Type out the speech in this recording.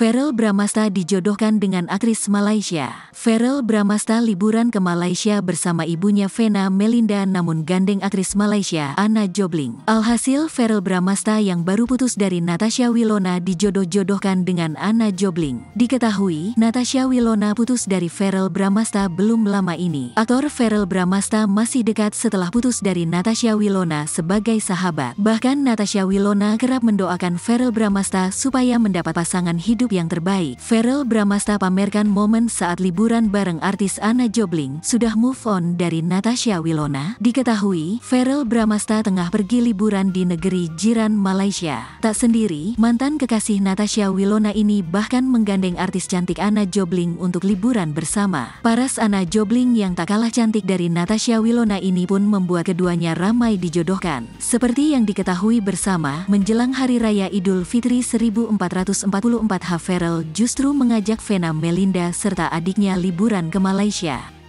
Verrell Bramasta dijodohkan dengan aktris Malaysia. Verrell Bramasta liburan ke Malaysia bersama ibunya Venna Melinda namun gandeng aktris Malaysia Anna Jobling. Alhasil Verrell Bramasta yang baru putus dari Natasha Wilona dijodoh-jodohkan dengan Anna Jobling. Diketahui, Natasha Wilona putus dari Verrell Bramasta belum lama ini. Aktor Verrell Bramasta masih dekat setelah putus dari Natasha Wilona sebagai sahabat. Bahkan Natasha Wilona kerap mendoakan Verrell Bramasta supaya mendapat pasangan hidup yang terbaik. Verrell Bramasta pamerkan momen saat liburan bareng artis Anna Jobling. Sudah move on dari Natasha Wilona. Diketahui, Verrell Bramasta tengah pergi liburan di negeri jiran Malaysia. Tak sendiri, mantan kekasih Natasha Wilona ini bahkan menggandeng artis cantik Anna Jobling untuk liburan bersama. Paras Anna Jobling yang tak kalah cantik dari Natasha Wilona ini pun membuat keduanya ramai dijodohkan. Seperti yang diketahui bersama, menjelang Hari Raya Idul Fitri 1444 Verrell justru mengajak Venna Melinda serta adiknya liburan ke Malaysia.